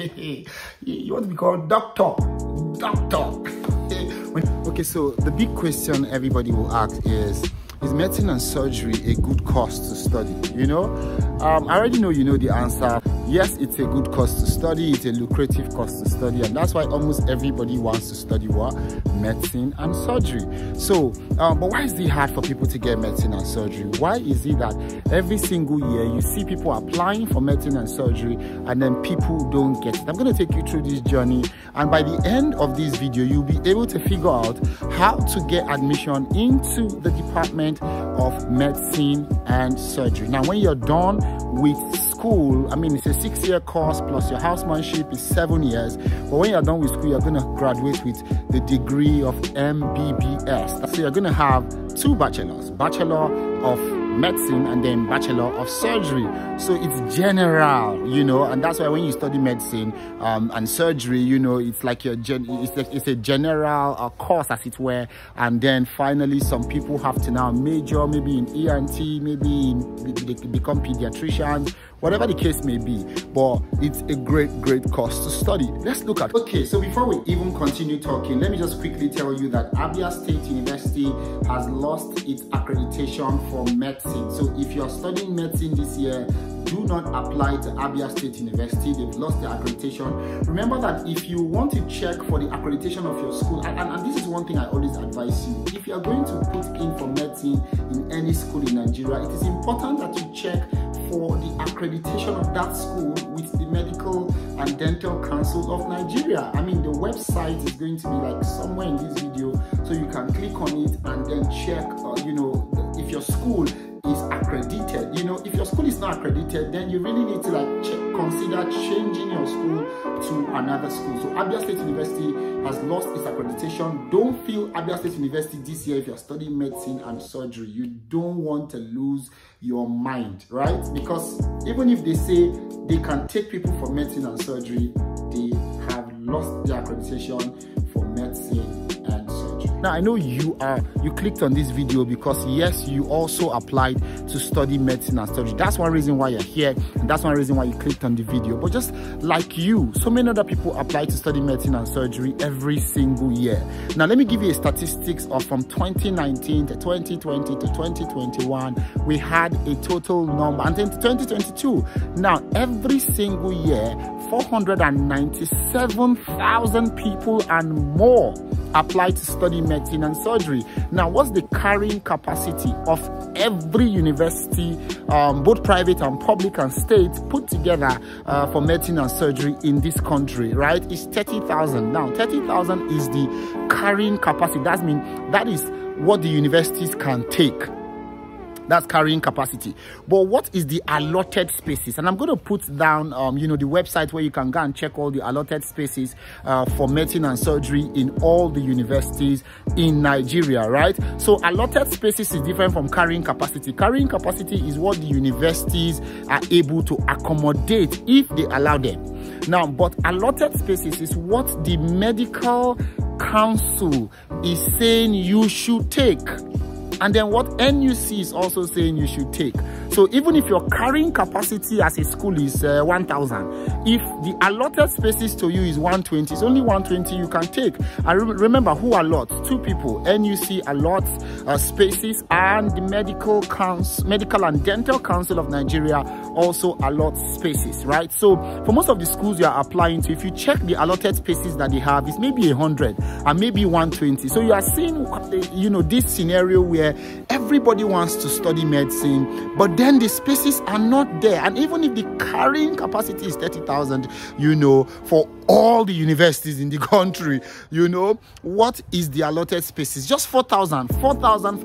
You want to be called doctor. Okay, so the big question everybody will ask is medicine and surgery a good course to study? You know, I already know you know the answer. Yes, it's a good course to study, it's a lucrative course to study, and that's why almost everybody wants to study what? Medicine and surgery. So, but why is it hard for people to get medicine and surgery? Why is it that every single year you see people applying for medicine and surgery and then people don't get it? I'm going to take you through this journey, and by the end of this video, you'll be able to figure out how to get admission into the Department of Medicine and Surgery. Now, when you're done with school, I mean, it's a 6-year course plus your housemanship is 7 years, but when you're done with school, you're going to graduate with the degree of MBBS. So you're going to have two bachelors, Bachelor of Medicine and then Bachelor of Surgery. So it's general, you know, and that's why when you study medicine and surgery, you know, it's like your it's a general course, as it were. And then finally, some people have to now major, maybe in ENT, maybe they become pediatricians, whatever the case may be. But it's a great course to study. Let's look at. Okay, so before we even continue talking, let me just quickly tell you that Abia State University has lost its accreditation for medicine. So if you're studying medicine this year, do not apply to Abia State University. They've lost their accreditation. Remember that if you want to check for the accreditation of your school, and this is one thing I always advise you, if you're going to put in for medicine in any school in Nigeria, it is important that you check for the accreditation of that school with the Medical and Dental Council of Nigeria. I mean, the website is going to be like somewhere in this video, so you can click on it and then check, you know, if your school is accredited. You know, if your school is not accredited, then you really need to like consider changing your school to another school. So Abia State University has lost its accreditation. Don't feel Abia State University this year if you're studying medicine and surgery. You don't want to lose your mind, right? Because even if they say they can take people for medicine and surgery, they have lost their accreditation for medicine. Now, I know you clicked on this video because yes, you also applied to study medicine and surgery. That's one reason why you're here, and that's one reason why you clicked on the video. But just like you, so many other people apply to study medicine and surgery every single year. Now, let me give you a statistics of from 2019 to 2020 to 2021. We had a total number, and then to 2022. Now, every single year, 497,000 people and more apply to study medicine and surgery. Now, what's the carrying capacity of every university, both private and public and state put together for medicine and surgery in this country, right? It's 30,000. Now, 30,000 is the carrying capacity. That means that is what the universities can take. That's carrying capacity. But what is the allotted spaces? And I'm going to put down, you know, the website where you can go and check all the allotted spaces for medicine and surgery in all the universities in Nigeria, right? So allotted spaces is different from carrying capacity. Carrying capacity is what the universities are able to accommodate if they allow them. Now, but allotted spaces is what the medical council is saying you should take. And then what NUC is also saying you should take. So even if your carrying capacity as a school is 1,000, if the allotted spaces to you is 120, it's only 120 you can take. And remember who allots? Two people. NUC allots spaces, and the Medical and Dental Council of Nigeria also allots spaces, right? So for most of the schools you are applying to, if you check the allotted spaces that they have, it's maybe 100 and maybe 120. So you are seeing, you know, this scenario where everybody wants to study medicine, but then the spaces are not there. And even if the carrying capacity is 30,000, you know, for all the universities in the country, you know, what is the allotted spaces? Just 4,000 for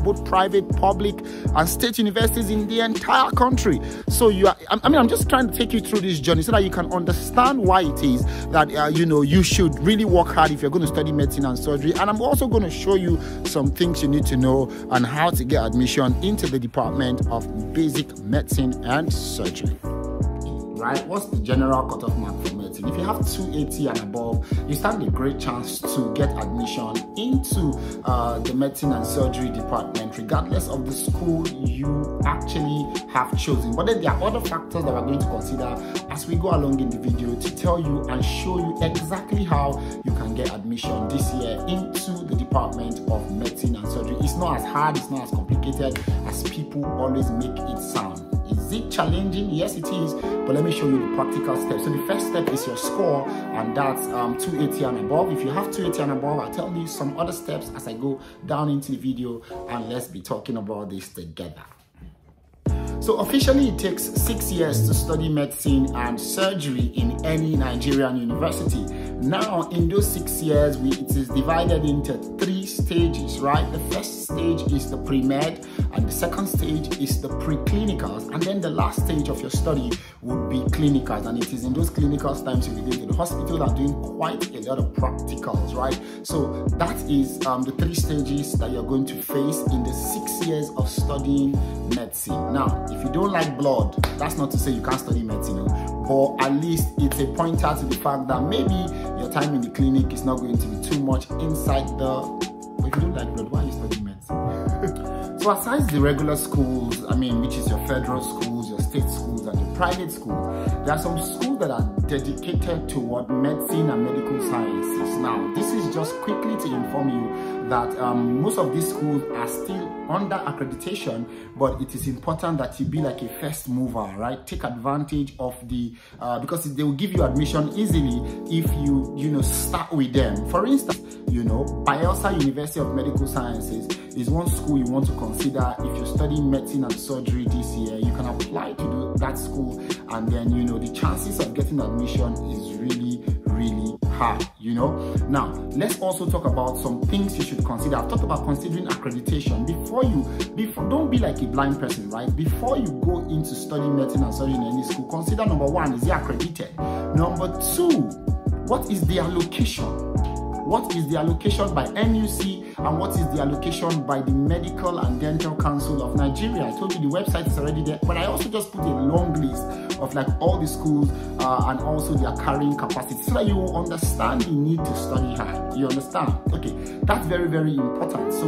both private, public, and state universities in the entire country. So you are, I mean, I'm just trying to take you through this journey so that you can understand why it is that, you know, you should really work hard if you're going to study medicine and surgery. And I'm also going to show you some things you need to know and how to get admission into the Department of Basic Medicine and Surgery. Right? What's the general cutoff mark for medicine? rating. If you have 280 and above, you stand a great chance to get admission into the medicine and surgery department, regardless of the school you actually have chosen. But then there are other factors that we're going to consider as we go along in the video to tell you and show you exactly how you can get admission this year into the Department of Medicine and Surgery. It's not as hard, it's not as complicated as people always make it sound. Is it challenging? Yes, it is, but let me show you the practical steps. So the first step is your score, and that's 280 and above. If you have 280 and above, I'll tell you some other steps as I go down into the video, and let's be talking about this together. So officially, it takes 6 years to study medicine and surgery in any Nigerian university. Now, in those 6 years, it is divided into 3 stages, right? The first stage is the pre-med, and the second stage is the pre-clinicals, and then the last stage of your study would be clinicals, and it is in those clinicals times you go to the hospital and doing quite a lot of practicals, right? So that is the 3 stages that you're going to face in the 6 years of studying medicine. Now, if you don't like blood, that's not to say you can't study medicine, or at least it's a pointer to the fact that maybe your time in the clinic is not going to be too much inside the... But if you don't like blood, why are you studying medicine? So aside the regular schools, I mean, which is your federal schools, your state schools, and your private schools, there are some schools that are dedicated toward medicine and medical sciences. Now, this is just quickly to inform you that most of these schools are still under accreditation, but it is important that you be like a first mover, right? Take advantage of the, because they will give you admission easily if you, start with them. For instance, Baylor University of Medical Sciences is one school you want to consider if you're studying medicine and surgery this year. You can apply to that school, and then, the chances of getting admission is really, really high, Now, let's also talk about some things you should consider. I've talked about considering accreditation. Don't be like a blind person, right? Before you go into studying medicine and surgery in any school, consider number one, is it accredited? Number two, what is the allocation? What is the allocation by NUC? And what is the allocation by the Medical and Dental Council of Nigeria? I told you the website is already there, but I also just put a long list of like all the schools and also their carrying capacity, so that you will understand the need to study hard. You understand? Okay, that's very, very important. So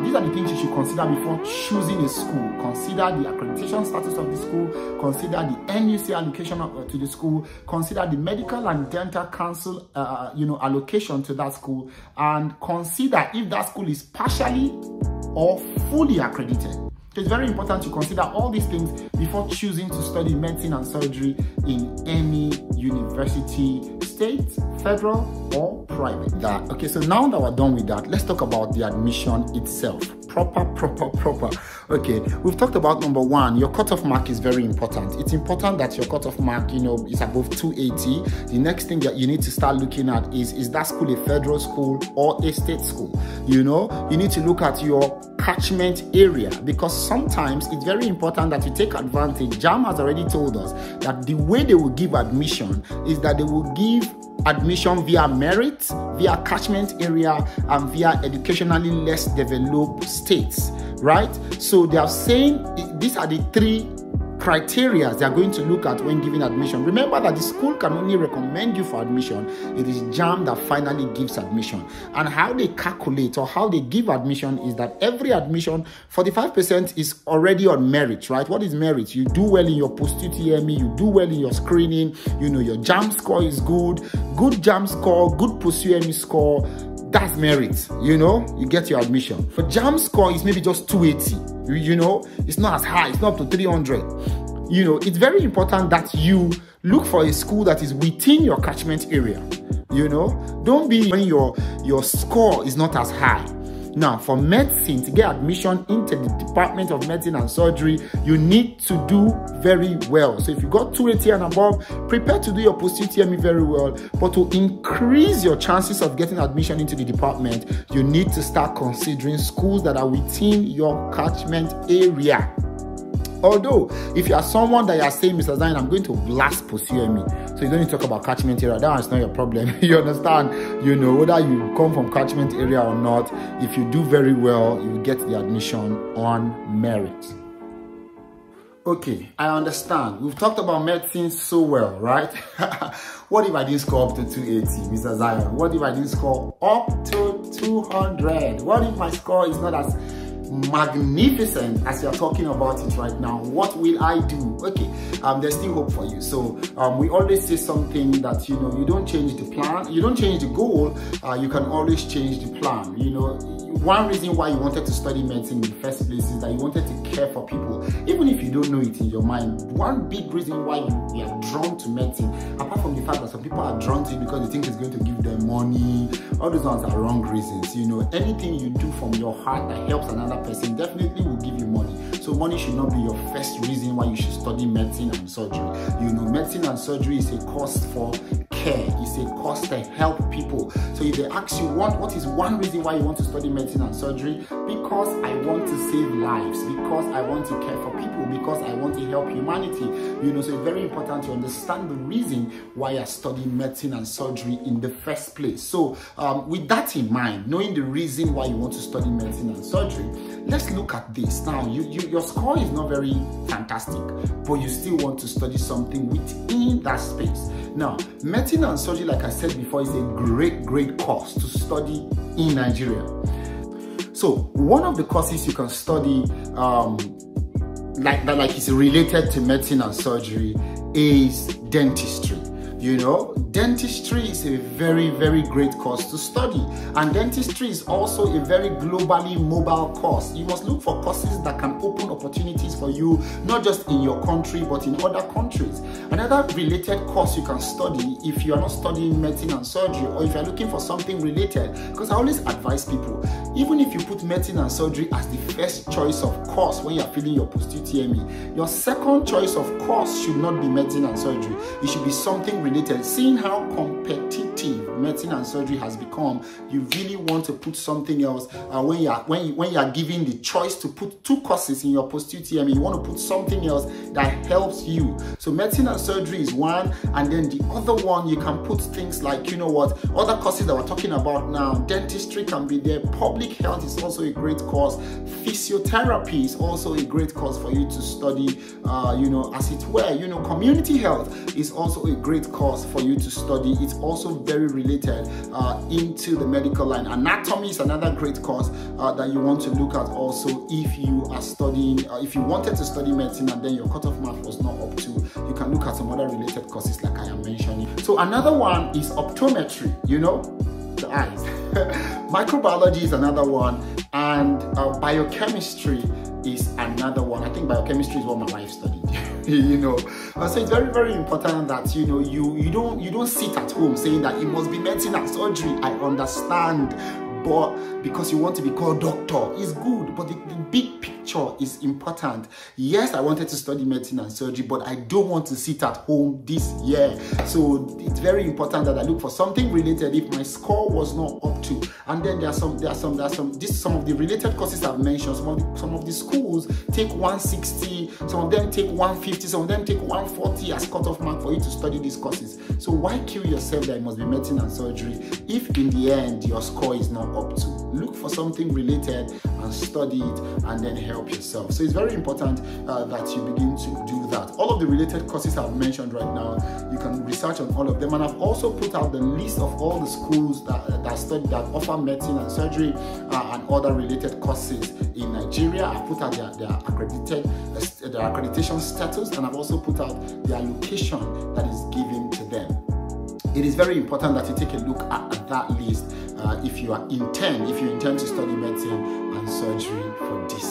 these are the things you should consider before choosing a school. Consider the accreditation status of the school, consider the NUC allocation to the school, consider the Medical and Dental Council, allocation to that school, and consider if that school is partially or fully accredited. It's very important to consider all these things before choosing to study medicine and surgery in any university, state, federal, or private. Okay, so now that we're done with that, let's talk about the admission itself. Proper. Okay, we've talked about number one, your cutoff mark is very important. It's important that your cutoff mark, is above 280. The next thing that you need to start looking at is that school a federal school or a state school? You need to look at your catchment area, because sometimes it's very important that you take advantage. JAM has already told us that the way they will give admission is that they will give admission via merit, via catchment area, and via educationally less developed states, right? So they are saying these are the 3 criteria they are going to look at when giving admission. Remember that the school can only recommend you for admission. It is JAM that finally gives admission. And how they calculate or how they give admission is that every admission, 45% is already on merit, right? What is merit? You do well in your post-UTME, you do well in your screening, your JAM score is good, good JAM score, good post-UTME score, that's merit, you get your admission. For JAM score is maybe just 280, it's not as high, it's not up to 300. It's very important that you look for a school that is within your catchment area, Don't be when your score is not as high. Now, for medicine, to get admission into the Department of Medicine and Surgery, you need to do very well. So if you got 280 and above, prepare to do your post-UTME very well. But to increase your chances of getting admission into the department, you need to start considering schools that are within your catchment area. Although, if you are someone that you are saying, Mr. Zion, I'm going to blast post-UTME, so you don't need to talk about catchment area, that's not your problem. You understand, whether you come from catchment area or not, if you do very well, you get the admission on merit. Okay, I understand. We've talked about medicine so well, right? What if I didn't score up to 280, Mr. Zion? What if I didn't score up to 200? What if my score is not as magnificent as you're talking about it right now? What will I do? Okay, there's still hope for you. So we always say something that, you know, you don't change the plan, you don't change the goal, you can always change the plan. You know, one reason why you wanted to study medicine in the first place is that you wanted to care for people, even if you don't know it in your mind. One big reason why you are drawn to medicine, apart from the fact that some people are drawn to it because they think it's going to give them money, all those ones are wrong reasons. You know, anything you do from your heart that helps another person definitely will give you money. So money should not be your first reason why you should study medicine and surgery. You know, medicine and surgery is a course for care, it's a course to help people. So if they ask you what is one reason why you want to study medicine and surgery, because I want to save lives, because I want to care for people, because I want to help humanity. You know, so it's very important to understand the reason why I study medicine and surgery in the first place. So with that in mind, knowing the reason why you want to study medicine and surgery, let's look at this. Now, your score is not very fantastic, but you still want to study something within that space. Now, medicine and surgery, like I said before, is a great, great course to study in Nigeria. So one of the courses you can study like is related to medicine and surgery is dentistry. You know, dentistry is a very, very great course to study, and dentistry is also a very globally mobile course. You must look for courses that can open opportunities for you, not just in your country, but in other countries. Another related course you can study if you are not studying medicine and surgery, or if you are looking for something related, because I always advise people, even if you put medicine and surgery as the first choice of course when you are filling your post-UTME, your second choice of course should not be medicine and surgery. It should be something related. Seeing how competitive medicine and surgery has become, you really want to put something else. When you are given the choice to put two courses in your post-UTME, you want to put something else that helps you. So medicine and surgery is one, and then the other one you can put things like, you know what, other courses that we're talking about now. Dentistry can be there. Public health is also a great course. Physiotherapy is also a great course for you to study. You know, as it were, you know, community health is also a great course for you to study. It's also very related into the medical line. Anatomy is another great course that you want to look at also if you are studying, if you wanted to study medicine and then your cutoff mark was not up to, you can look at some other related courses like I am mentioning. So another one is optometry, you know, the eyes. Microbiology is another one, and biochemistry is another one. I think biochemistry is what my wife studied. You know, so it's very, very important that, you know, you don't sit at home saying that it must be medicine and surgery. I understand, but because you want to be called doctor is good, but the big picture is important. Yes, I wanted to study medicine and surgery, but I don't want to sit at home this year. So it's very important that I look for something related if my score was not up to. And then some of the related courses I've mentioned. Some of the schools take 160, some of them take 150, some of them take 140 as cutoff mark for you to study these courses. So why kill yourself that it must be medicine and surgery if in the end your score is not up to? Look for something related and study it, and then help yourself. So it's very important that you begin to do that. All of the related courses I've mentioned right now, you can research on all of them, and I've also put out the list of all the schools that offer medicine and surgery and other related courses in Nigeria. I've put out their accreditation status, and I've also put out their location that is given to them. It is very important that you take a look at that list if you intend to study medicine and surgery for this.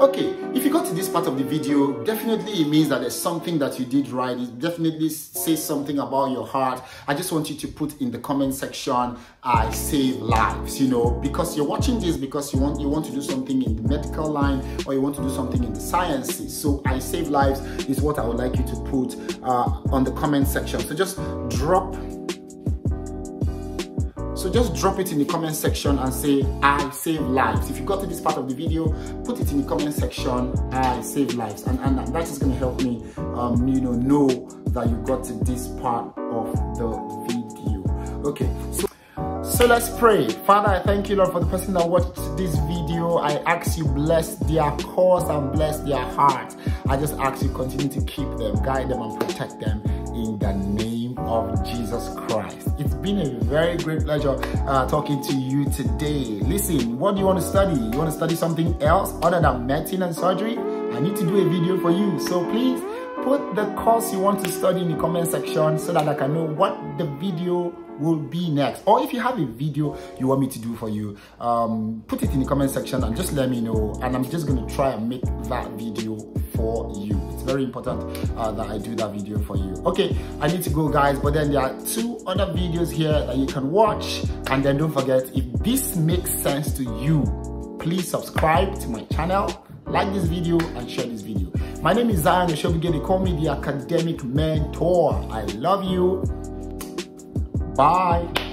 Okay, if you got to this part of the video, definitely it means that there's something that you did right. It definitely says something about your heart. I just want you to put in the comment section, I save lives, you know, because you're watching this because you want to do something in the medical line, or you want to do something in the sciences. So I save lives is what I would like you to put on the comment section. So just drop it in the comment section and say, I save lives. If you got to this part of the video, put it in the comment section, I save lives. And that is going to help me, you know that you got to this part of the video. Okay. So So let's pray. Father, I thank you, Lord, for the person that watched this video. I ask you, bless their cause and bless their heart. I just ask you, continue to keep them, guide them, and protect them in the name of Jesus Christ. It's been a very great pleasure talking to you today. Listen, what do you want to study? You want to study something else other than medicine and surgery? I need to do a video for you, so please put the course you want to study in the comment section so that I can know what the video will be next. Or if you have a video you want me to do for you, put it in the comment section and just let me know, and I'm just going to try and make that video for you. It's very important that I do that video for you. Okay, I need to go, guys, but then there are two other videos here that you can watch. And then don't forget, if this makes sense to you, please subscribe to my channel, like this video, and share this video. My name is Zion Ishabugeni. They call me the academic mentor. I love you. Bye.